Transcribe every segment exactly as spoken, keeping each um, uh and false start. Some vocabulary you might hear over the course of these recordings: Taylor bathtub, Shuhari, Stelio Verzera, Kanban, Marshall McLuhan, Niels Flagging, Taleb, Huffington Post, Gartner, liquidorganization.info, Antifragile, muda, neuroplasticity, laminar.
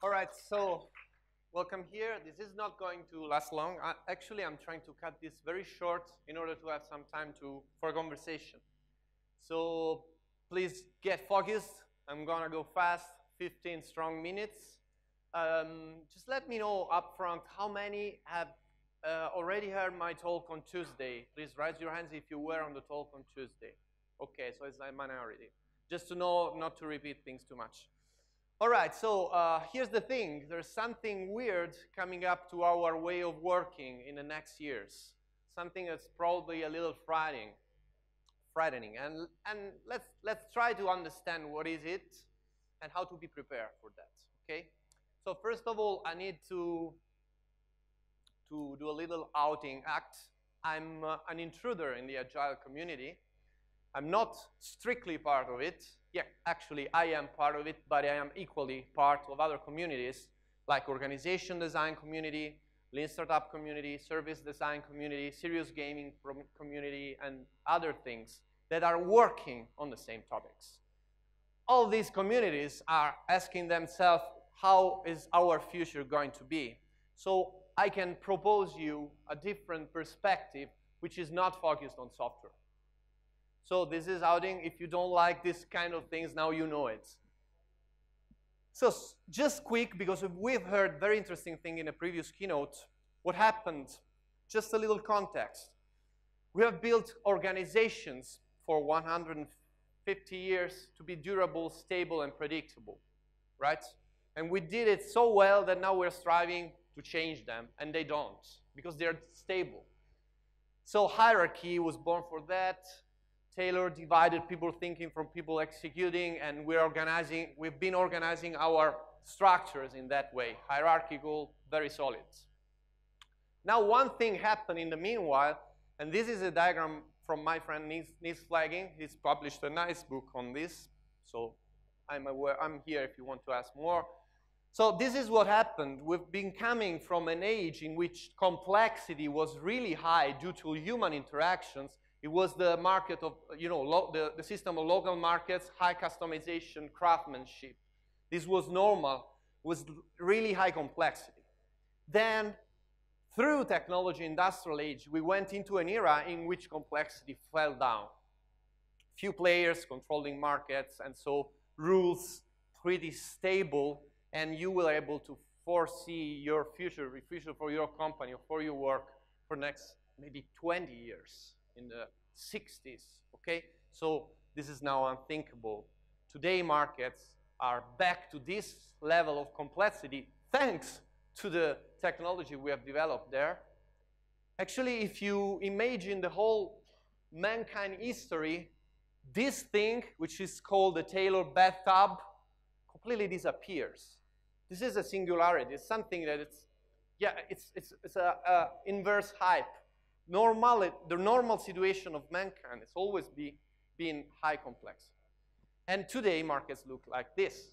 All right, so welcome here. This is not going to last long. I, actually, I'm trying to cut this very short in order to have some time to, for conversation. So please get focused. I'm going to go fast, fifteen strong minutes. Um, just let me know up front how many have uh, already heard my talk on Tuesday. Please raise your hands if you were on the talk on Tuesday. Okay, so it's a minority. Just to know not to repeat things too much. All right, so uh, here's the thing. There's something weird coming up to our way of working in the next years. Something that's probably a little frightening. frightening. And, and let's, let's try to understand what is it and how to be prepared for that, okay? So first of all, I need to, to do a little outing act. I'm uh, an intruder in the Agile community. I'm not strictly part of it. Yeah, actually, I am part of it, but I am equally part of other communities like organization design community, lean startup community, service design community, serious gaming community, and other things that are working on the same topics. All these communities are asking themselves, how is our future going to be? So I can propose you a different perspective, which is not focused on software. So this is outing. If you don't like this kind of things, now you know it. So just quick, because we've heard very interesting thing in a previous keynote. What happened? Just a little context. We have built organizations for one hundred fifty years to be durable, stable, and predictable, right? And we did it so well that now we're striving to change them, and they don't, because they're stable. So hierarchy was born for that. Taylor divided people thinking from people executing, and we're organizing, we've been organizing our structures in that way, hierarchical, very solid. Now one thing happened in the meanwhile, and this is a diagram from my friend Niels Flagging. He's published a nice book on this, so I'm aware, I'm here if you want to ask more. So this is what happened. We've been coming from an age in which complexity was really high due to human interactions. It was the market of, you know, lo the, the system of local markets, high customization, craftsmanship. This was normal, was really high complexity. Then, through technology industrial age, we went into an era in which complexity fell down. Few players controlling markets, and so rules pretty stable, and you were able to foresee your future, the future for your company or for your work for next maybe twenty years. In the sixties, okay? So this is now unthinkable. Today markets are back to this level of complexity thanks to the technology we have developed there. Actually, if you imagine the whole mankind history, this thing, which is called the Taylor bathtub, completely disappears. This is a singularity. It's something that it's, yeah, it's, it's, it's an inverse hype. Normal, the normal situation of mankind has always be, been high complexity. And today markets look like this,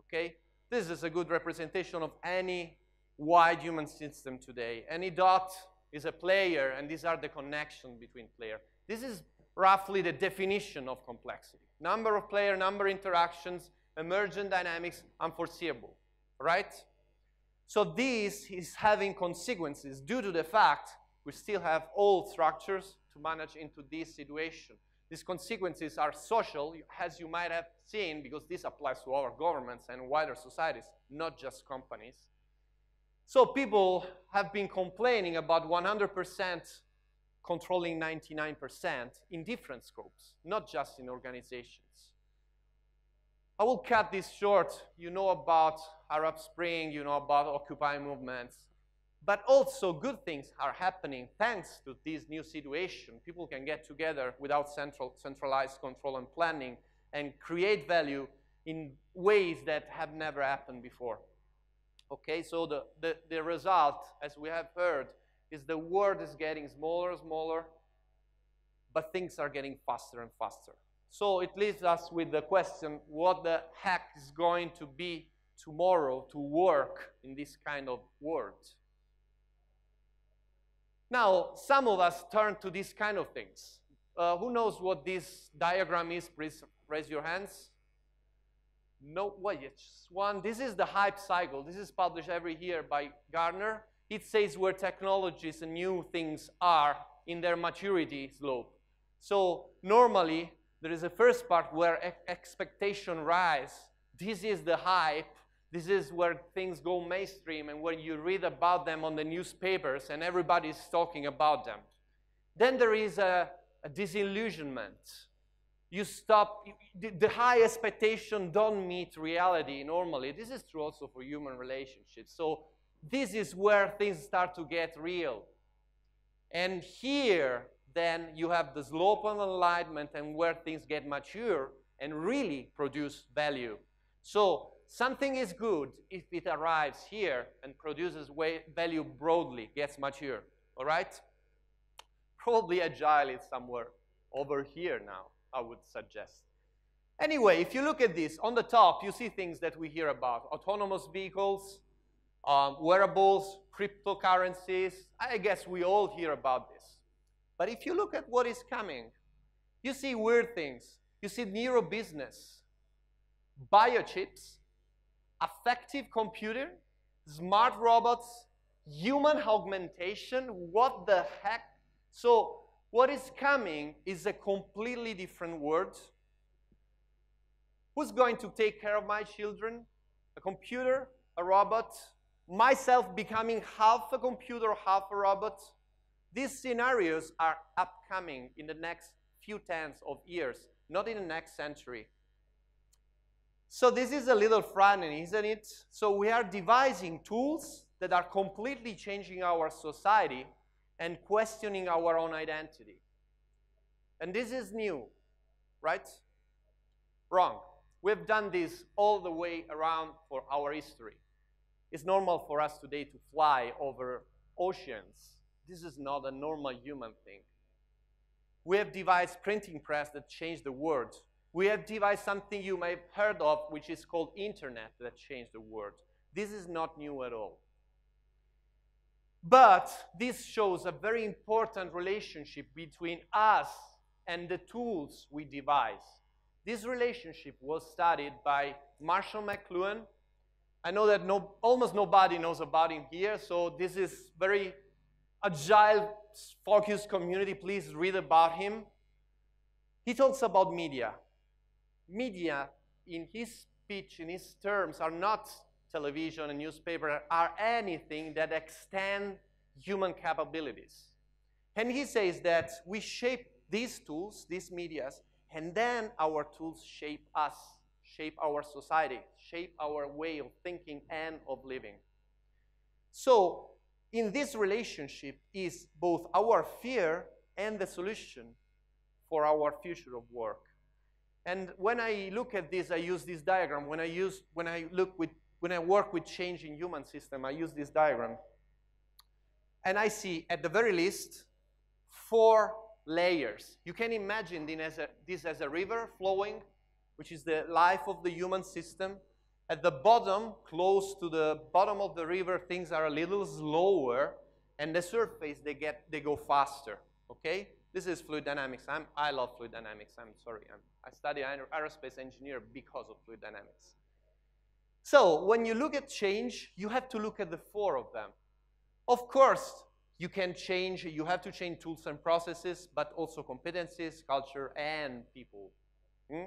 okay? This is a good representation of any wide human system today. Any dot is a player, and these are the connections between players. This is roughly the definition of complexity. Number of players, number of interactions, emergent dynamics, unforeseeable, right? So this is having consequences due to the fact we still have old structures to manage into this situation. These consequences are social, as you might have seen, because this applies to our governments and wider societies, not just companies. So people have been complaining about one hundred percent controlling ninety-nine percent in different scopes, not just in organizations. I will cut this short. You know about Arab Spring, you know about Occupy movements. But also good things are happening thanks to this new situation. People can get together without central, centralized control and planning and create value in ways that have never happened before. Okay, so the, the, the result, as we have heard, is the world is getting smaller and smaller, but things are getting faster and faster. So it leaves us with the question, what the heck is going to be tomorrow to work in this kind of world? Now, some of us turn to these kind of things. Uh, who knows what this diagram is? Please raise your hands. No, well, yes, one, this is the hype cycle. This is published every year by Gartner. It says where technologies and new things are in their maturity slope. So normally, there is a first part where ex expectation rise. This is the hype. This is where things go mainstream and where you read about them on the newspapers and everybody's talking about them. Then there is a, a disillusionment. You stop, the high expectation don't meet reality normally. This is true also for human relationships. So this is where things start to get real. And here, then you have the slope of enlightenment and where things get mature and really produce value. So something is good if it arrives here and produces value broadly, gets mature, all right? Probably agile is somewhere over here now, I would suggest. Anyway, if you look at this, on the top, you see things that we hear about. Autonomous vehicles, um, wearables, cryptocurrencies. I guess we all hear about this. But if you look at what is coming, you see weird things. You see neuro business, biochips, affective computer, smart robots, human augmentation. What the heck? So what is coming is a completely different world. Who's going to take care of my children? A computer, a robot, myself becoming half a computer, half a robot. These scenarios are upcoming in the next few tens of years, not in the next century. So this is a little frightening, isn't it? So we are devising tools that are completely changing our society and questioning our own identity. And this is new, right? Wrong. We've done this all the way around for our history. It's normal for us today to fly over oceans. This is not a normal human thing. We have devised printing press that changed the world. We have devised something you may have heard of, which is called internet, that changed the world. This is not new at all. But this shows a very important relationship between us and the tools we devise. This relationship was studied by Marshall McLuhan. I know that no, almost nobody knows about him here, so this is very agile-focused community, please read about him. He talks about media. Media, in his speech, in his terms, are not television and newspaper, are anything that extend human capabilities. And he says that we shape these tools, these medias, and then our tools shape us, shape our society, shape our way of thinking and of living. So, in this relationship is both our fear and the solution for our future of work. And when I look at this, I use this diagram. When I, use, when I, look with, when I work with change in human system, I use this diagram. And I see, at the very least, four layers. You can imagine this as a, this as a river flowing, which is the life of the human system. At the bottom, close to the bottom of the river, things are a little slower, and the surface, they, get, they go faster, okay? This is fluid dynamics. I'm, I love fluid dynamics. I'm sorry. I'm, I study aerospace engineer because of fluid dynamics. So when you look at change, you have to look at the four of them. Of course, you can change. You have to change tools and processes, but also competencies, culture, and people. Hmm?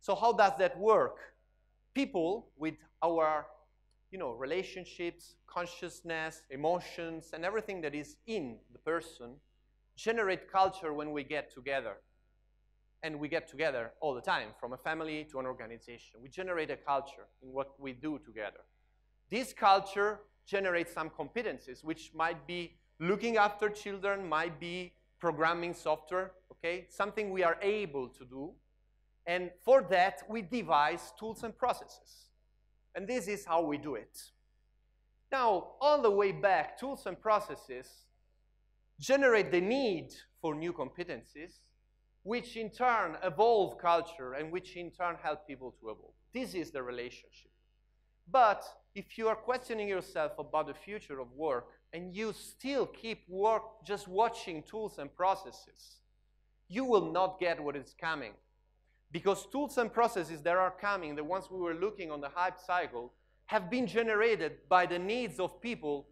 So how does that work? People with our, you know, relationships, consciousness, emotions, and everything that is in the person generate culture when we get together. And we get together all the time, from a family to an organization. We generate a culture in what we do together. This culture generates some competencies, which might be looking after children, might be programming software, okay? Something we are able to do. And for that, we devise tools and processes. And this is how we do it. Now, all the way back, tools and processes generate the need for new competencies, which in turn evolve culture and which in turn help people to evolve. This is the relationship. But if you are questioning yourself about the future of work and you still keep work just watching tools and processes, you will not get what is coming. because tools and processes that are coming, the ones we were looking on the hype cycle, have been generated by the needs of people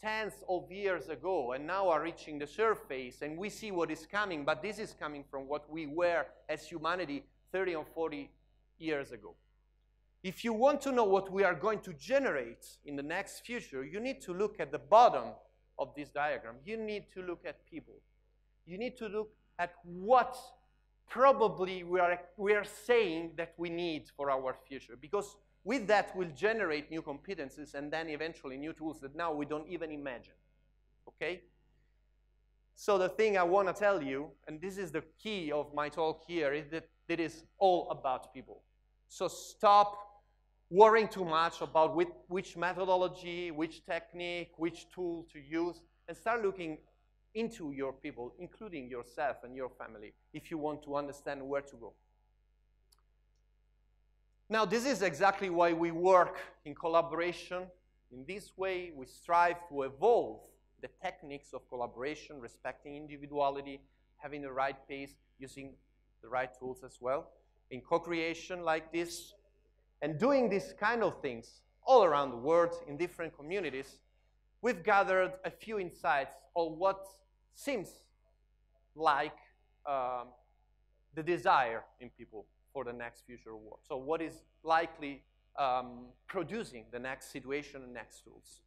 tens of years ago and now are reaching the surface, and we see what is coming, but this is coming from what we were as humanity thirty or forty years ago. If you want to know what we are going to generate in the next future, you need to look at the bottom of this diagram. You need to look at people. You need to look at what probably we are, we are saying that we need for our future, because with that we'll generate new competencies and then eventually new tools that now we don't even imagine, okay? So the thing I want to tell you, and this is the key of my talk here, is that it is all about people. So stop worrying too much about which, which methodology, which technique, which tool to use, and start looking into your people, including yourself and your family, if you want to understand where to go. Now, this is exactly why we work in collaboration. In this way, we strive to evolve the techniques of collaboration, respecting individuality, having the right pace, using the right tools as well, in co-creation like this, and doing these kind of things all around the world in different communities. We've gathered a few insights on what seems like um, the desire in people for the next future world. So what is likely um, producing the next situation and next tools.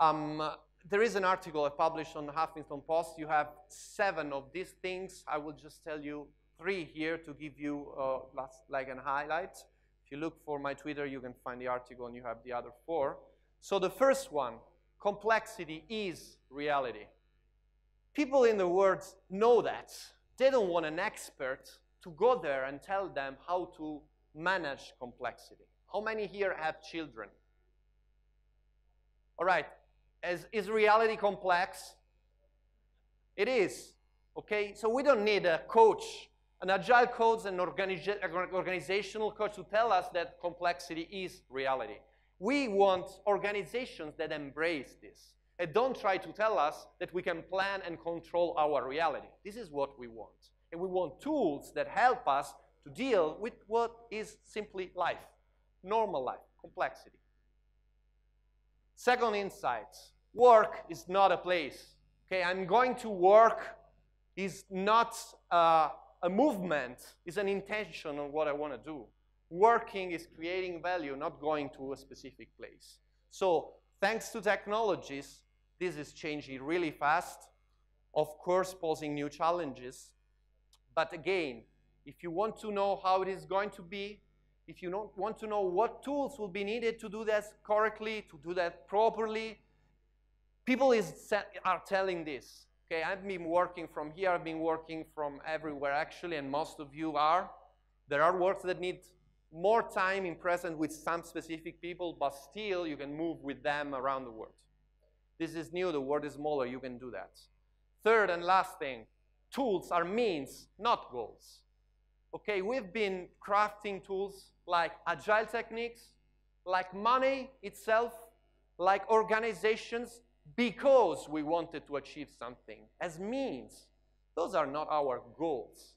Um, there is an article I published on the Huffington Post. You have seven of these things. I will just tell you three here to give you uh, last, like a highlight. If you look for my Twitter, you can find the article and you have the other four. So the first one, complexity is reality. People in the world know that. They don't want an expert to go there and tell them how to manage complexity. How many here have children? All right, is, is reality complex? It is, okay? So we don't need a coach, an agile coach, an organiza- organizational coach to tell us that complexity is reality. We want organizations that embrace this and don't try to tell us that we can plan and control our reality. This is what we want. And we want tools that help us to deal with what is simply life, normal life, complexity. Second insight, work is not a place. Okay, I'm going to work is not uh, a movement, it's an intention on what I want to do. Working is creating value, not going to a specific place. So thanks to technologies, this is changing really fast, of course posing new challenges. But again, if you want to know how it is going to be, if you don't want to know what tools will be needed to do that correctly, to do that properly, people is, are telling this. Okay, I've been working from here, I've been working from everywhere actually, and most of you are. There are works that need more time in present with some specific people, but still you can move with them around the world. This is new, the world is smaller, you can do that. Third and last thing, tools are means, not goals. Okay, we've been crafting tools like agile techniques, like money itself, like organizations, because we wanted to achieve something as means. Those are not our goals.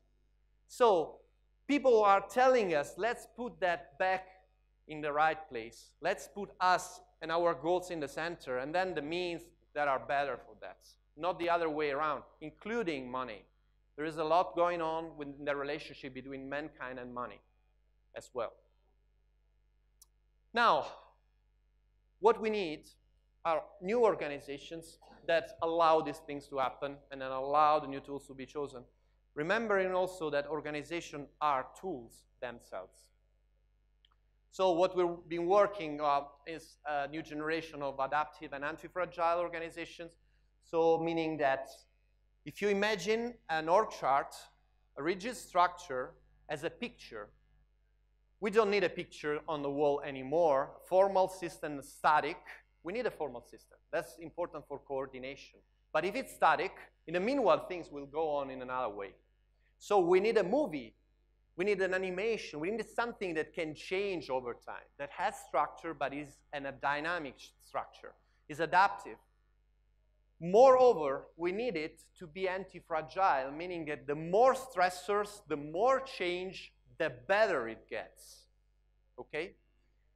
So, people are telling us, let's put that back in the right place. Let's put us and our goals in the center, and then the means that are better for that. Not the other way around, including money. There is a lot going on within the relationship between mankind and money as well. Now, what we need are new organizations that allow these things to happen and then allow the new tools to be chosen. Remembering also that organizations are tools themselves. So what we've been working on is a new generation of adaptive and antifragile organizations. So meaning that if you imagine an org chart, a rigid structure as a picture, we don't need a picture on the wall anymore. Formal system is static. We need a formal system. That's important for coordination. But if it's static, in the meanwhile, things will go on in another way. So we need a movie, we need an animation, we need something that can change over time, that has structure but is an, a dynamic structure, is adaptive. Moreover, we need it to be anti-fragile, meaning that the more stressors, the more change, the better it gets, okay?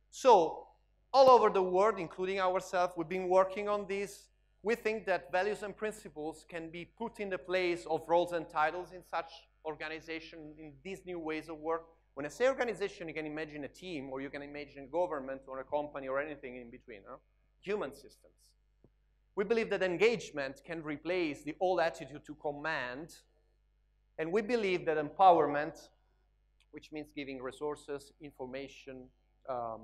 So all over the world, including ourselves, we've been working on this. We think that values and principles can be put in the place of roles and titles in such organization, in these new ways of work. When I say organization, you can imagine a team, or you can imagine government or a company or anything in between, huh? Human systems. We believe that engagement can replace the old attitude to command, and we believe that empowerment, which means giving resources, information, um,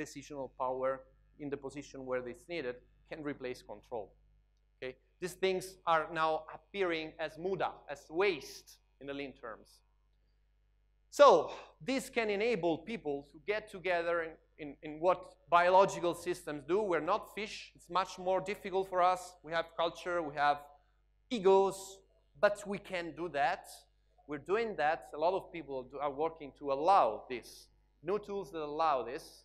decisional power in the position where it's needed, can replace control, okay? These things are now appearing as muda, as waste in the lean terms. So this can enable people to get together in, in, in what biological systems do. We're not fish. It's much more difficult for us. We have culture, we have egos, but we can do that. We're doing that. A lot of people are working to allow this. New tools that allow this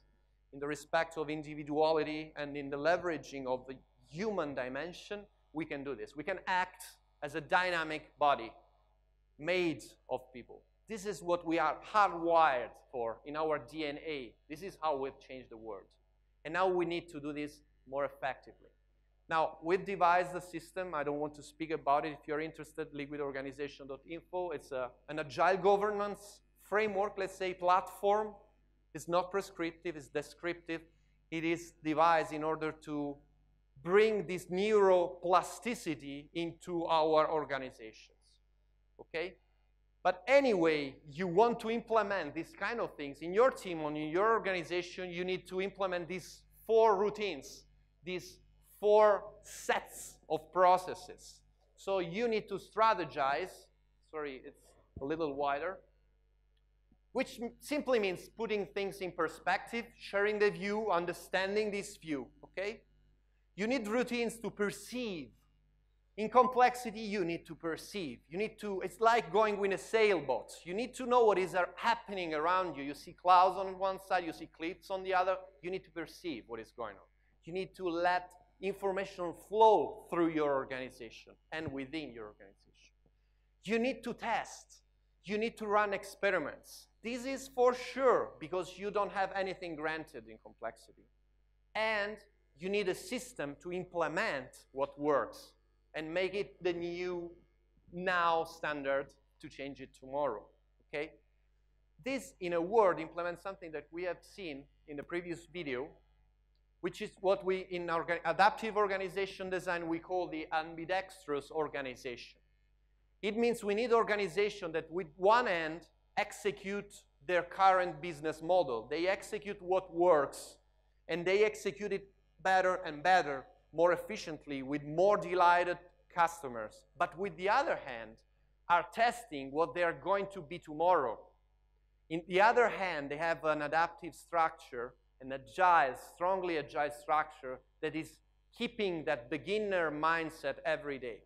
in the respect of individuality and in the leveraging of the human dimension, we can do this. We can act as a dynamic body made of people. This is what we are hardwired for in our D N A. This is how we've changed the world. And now we need to do this more effectively. Now, we've devised the system. I don't want to speak about it. If you're interested, liquid organization dot info. It's a, an agile governance framework, let's say, platform. It's not prescriptive, it's descriptive. It is devised in order to bring this neuroplasticity into our organizations, okay? But anyway, you want to implement these kind of things in your team, or in your organization, you need to implement these four routines, these four sets of processes. So you need to strategize, sorry, it's a little wider, which simply means putting things in perspective, sharing the view, understanding this view, okay? You need routines to perceive. In complexity, you need to perceive. You need to, it's like going with a sailboat. You need to know what is happening around you. You see clouds on one side, you see cliffs on the other. You need to perceive what is going on. You need to let information flow through your organization and within your organization. You need to test. You need to run experiments. This is for sure because you don't have anything granted in complexity. And you need a system to implement what works and make it the new now standard to change it tomorrow, okay? This, in a word, implements something that we have seen in the previous video, which is what we, in orga- adaptive organization design, we call the ambidextrous organization. It means we need organizations that with one hand execute their current business model. They execute what works, and they execute it better and better, more efficiently, with more delighted customers. But with the other hand, are testing what they are going to be tomorrow. In the other hand, they have an adaptive structure, an agile, strongly agile structure that is keeping that beginner mindset every day.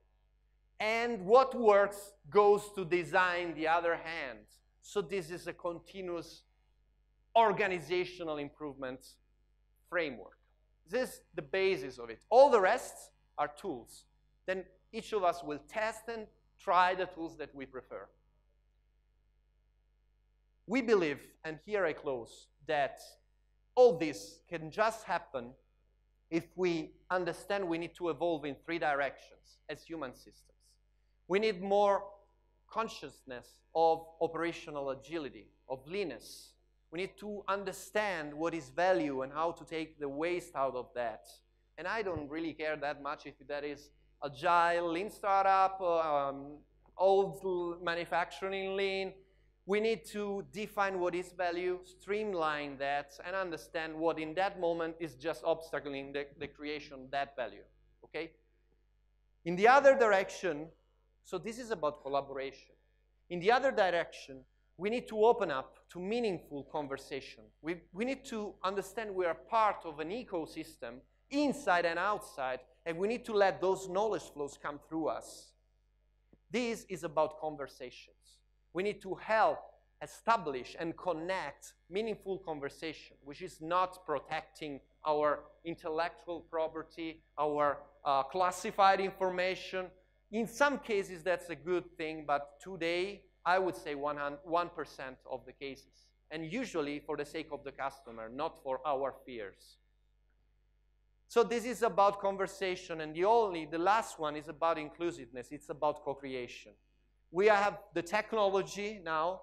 And what works goes to design the other hand. So this is a continuous organizational improvement framework. This is the basis of it. All the rest are tools. Then each of us will test and try the tools that we prefer. We believe, and here I close, that all this can just happen if we understand we need to evolve in three directions as human systems. We need more consciousness of operational agility, of leanness. We need to understand what is value and how to take the waste out of that. And I don't really care that much if that is agile, lean startup, um, old manufacturing lean. We need to define what is value, streamline that, and understand what in that moment is just obstacling the, the creation of that value, okay? In the other direction, so this is about collaboration. In the other direction, we need to open up to meaningful conversation. We, we need to understand we are part of an ecosystem, inside and outside, and we need to let those knowledge flows come through us. This is about conversations. We need to help establish and connect meaningful conversation, which is not protecting our intellectual property, our uh, classified information. In some cases, that's a good thing, but today, I would say one percent of the cases, and usually for the sake of the customer, not for our fears. So this is about conversation, and the only, the last one is about inclusiveness. It's about co-creation. We have the technology now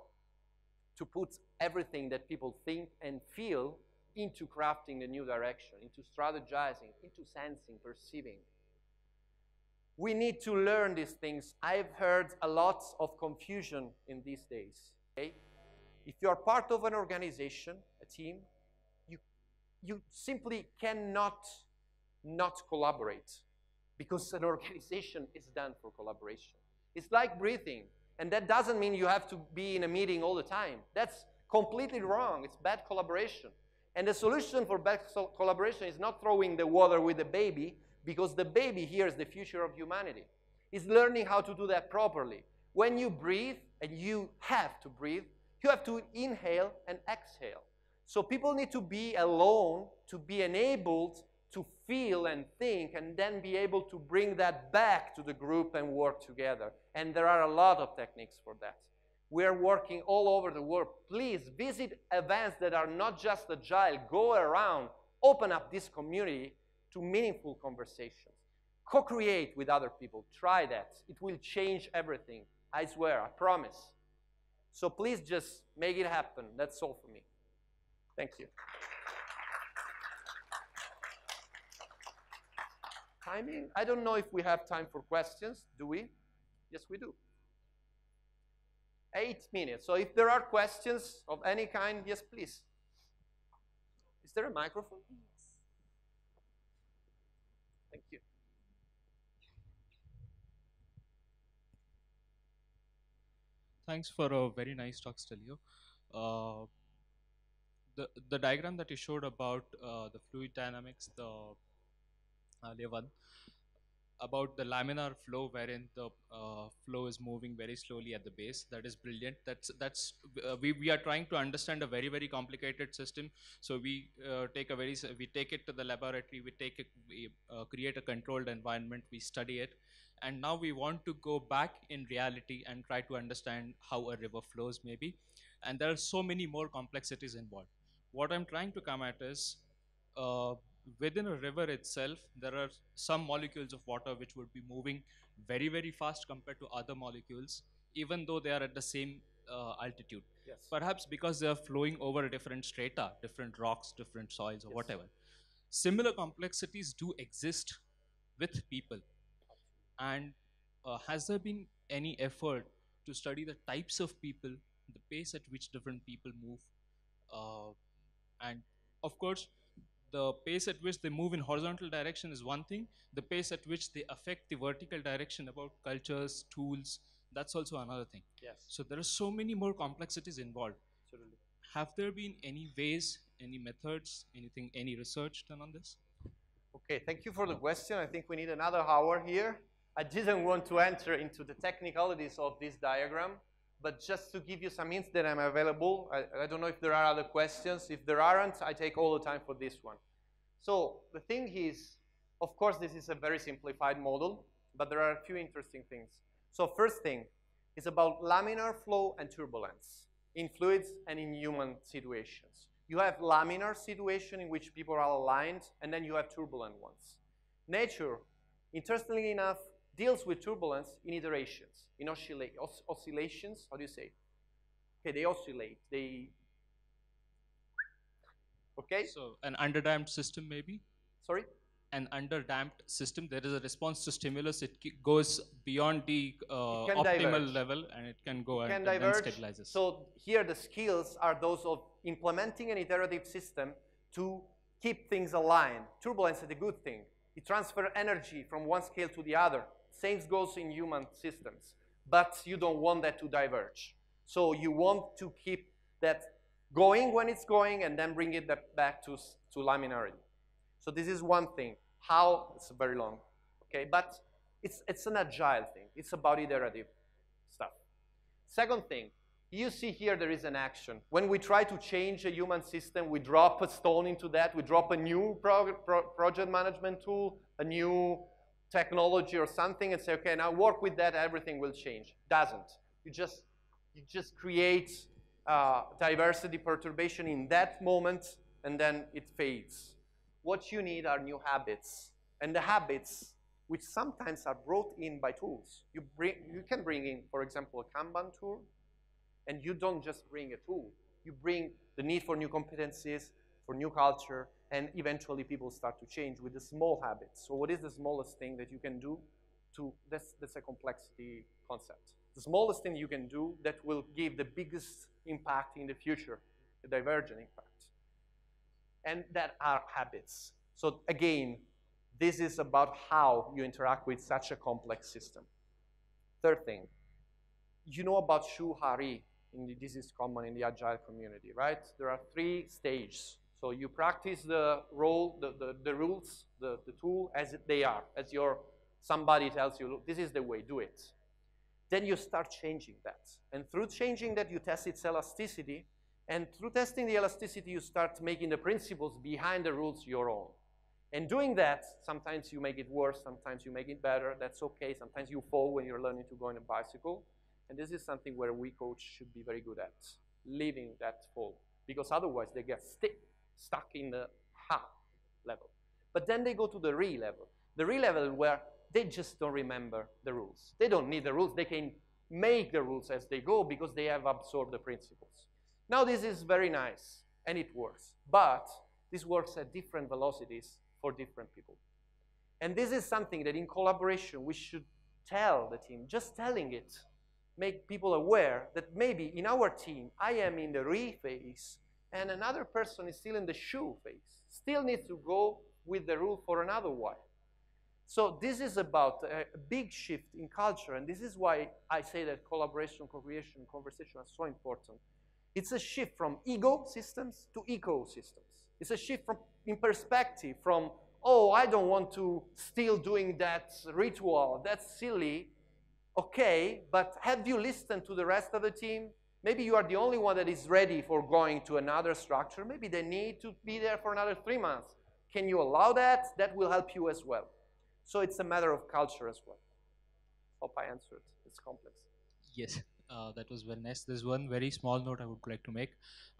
to put everything that people think and feel into crafting a new direction, into strategizing, into sensing, perceiving. We need to learn these things. I've heard a lot of confusion in these days. Okay? If you are part of an organization, a team, you, you simply cannot not collaborate, because an organization is done for collaboration. It's like breathing, and that doesn't mean you have to be in a meeting all the time. That's completely wrong. It's bad collaboration. And the solution for bad collaboration is not throwing the water with the baby, because the baby here is the future of humanity. It's learning how to do that properly. When you breathe, and you have to breathe, you have to inhale and exhale. So people need to be alone to be enabled to feel and think, and then be able to bring that back to the group and work together. And there are a lot of techniques for that. We are working all over the world. Please visit events that are not just agile. Go around, open up this community to meaningful conversations. Co-create with other people, try that. It will change everything, I swear, I promise. So please just make it happen. That's all for me. Thank you. Timing, I don't know if we have time for questions, do we? Yes, we do. Eight minutes, so if there are questions of any kind, yes, please. Is there a microphone? Yes. Thank you. Thanks for a very nice talk, Stelio. Uh, the, the diagram that you showed about uh, the fluid dynamics, the earlier one, about the laminar flow wherein the uh, flow is moving very slowly at the base. That is brilliant. That's, that's uh, we, we are trying to understand a very, very complicated system. So we uh, take a very, we take it to the laboratory, we take it, we uh, create a controlled environment, we study it. And now we want to go back in reality and try to understand how a river flows maybe. And there are so many more complexities involved. What I'm trying to come at is, uh, within a river itself, there are some molecules of water which would be moving very, very fast compared to other molecules, even though they are at the same uh, altitude. Yes. Perhaps because they are flowing over different strata, different rocks, different soils, or yes. whatever. Similar complexities do exist with people. And uh, has there been any effort to study the types of people, the pace at which different people move? Uh, and of course, the pace at which they move in horizontal direction is one thing. The pace at which they affect the vertical direction about cultures, tools, that's also another thing. Yes. So there are so many more complexities involved. Certainly. Have there been any ways, any methods, anything, any research done on this? Okay, thank you for the question. I think we need another hour here. I didn't want to enter into the technicalities of this diagram, but just to give you some hints that I'm available. I, I don't know if there are other questions. If there aren't, I take all the time for this one. So the thing is, of course, this is a very simplified model, but there are a few interesting things. So first thing is about laminar flow and turbulence in fluids and in human situations. You have laminar situation in which people are aligned, and then you have turbulent ones. Nature, interestingly enough, deals with turbulence in iterations, in oscillate, os oscillations, how do you say? Okay, they oscillate, they, okay? So an underdamped system maybe? Sorry? An underdamped system, there is a response to stimulus, it goes beyond the uh, optimal diverge. level and it can go it can and, diverge. and then stabilizes. So here the skills are those of implementing an iterative system to keep things aligned. Turbulence is a good thing. It transfers energy from one scale to the other. Same goes in human systems, but you don't want that to diverge. So you want to keep that going when it's going and then bring it back to, to laminarity. So this is one thing. How, it's very long, okay? But it's, it's an agile thing. It's about iterative stuff. Second thing, you see here there is an action. When we try to change a human system, we drop a stone into that, we drop a new pro pro project management tool, a new technology or something and say, okay, now work with that, everything will change. Doesn't. You just you just create uh, diversity perturbation in that moment, and then it fades. What you need are new habits, and the habits which sometimes are brought in by tools. You, bring, you can bring in, for example, a Kanban tool, and you don't just bring a tool. You bring the need for new competencies, for new culture, and eventually people start to change with the small habits. So what is the smallest thing that you can do to, that's, that's a complexity concept. The smallest thing you can do that will give the biggest impact in the future, the divergent impact. And that are habits. So again, this is about how you interact with such a complex system. Third thing, you know about Shuhari. In the, this is common in the agile community, right? There are three stages. So you practice the role, the, the, the rules, the, the tool as they are, as your somebody tells you, look, this is the way, do it. Then you start changing that. And through changing that, you test its elasticity. And through testing the elasticity, you start making the principles behind the rules your own. And doing that, sometimes you make it worse, sometimes you make it better, that's okay. Sometimes you fall when you're learning to go on a bicycle. And this is something where we coach should be very good at, leaving that fall. Because otherwise they get st stuck in the ha level. But then they go to the re level. The re level where they just don't remember the rules. They don't need the rules, they can make the rules as they go because they have absorbed the principles. Now this is very nice and it works, but this works at different velocities for different people. And this is something that in collaboration we should tell the team, just telling it, make people aware that maybe in our team I am in the re phase and another person is still in the shoe phase, still needs to go with the rule for another while. So this is about a big shift in culture, and this is why I say that collaboration, co-creation, conversation are so important. It's a shift from ego systems to ecosystems. It's a shift from, in perspective from, oh, I don't want to still doing that ritual, that's silly. Okay, but have you listened to the rest of the team? Maybe you are the only one that is ready for going to another structure. Maybe they need to be there for another three months. Can you allow that? That will help you as well. So it's a matter of culture as well. Hope I answered. It's complex. Yes. Uh, that was well nice. There's one very small note I would like to make.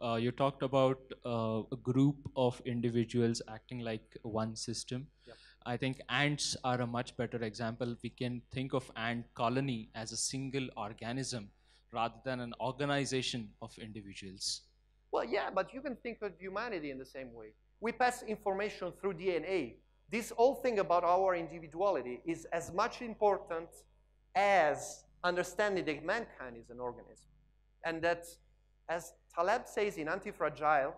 Uh, you talked about uh, a group of individuals acting like one system. Yep. I think ants are a much better example. We can think of ant colony as a single organism rather than an organization of individuals. Well, yeah, but you can think of humanity in the same way. We pass information through D N A. This whole thing about our individuality is as much important as understanding that mankind is an organism. And that, as Taleb says in Antifragile,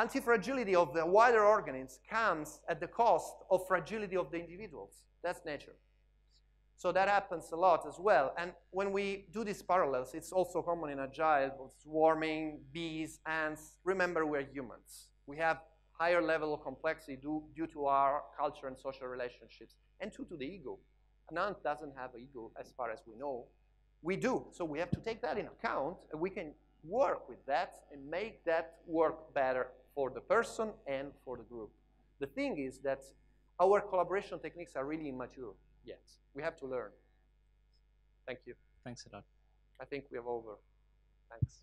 antifragility of the wider organisms comes at the cost of fragility of the individuals. That's nature. So that happens a lot as well. And when we do these parallels, it's also common in Agile, swarming, bees, ants. Remember, we're humans. We have higher level of complexity due, due to our culture and social relationships, and due to the ego. An ant doesn't have an ego as far as we know. We do, so we have to take that in account, and we can work with that and make that work better for the person and for the group. The thing is that our collaboration techniques are really immature yet. We have to learn. Thank you. Thanks a lot. I think we have over. Thanks.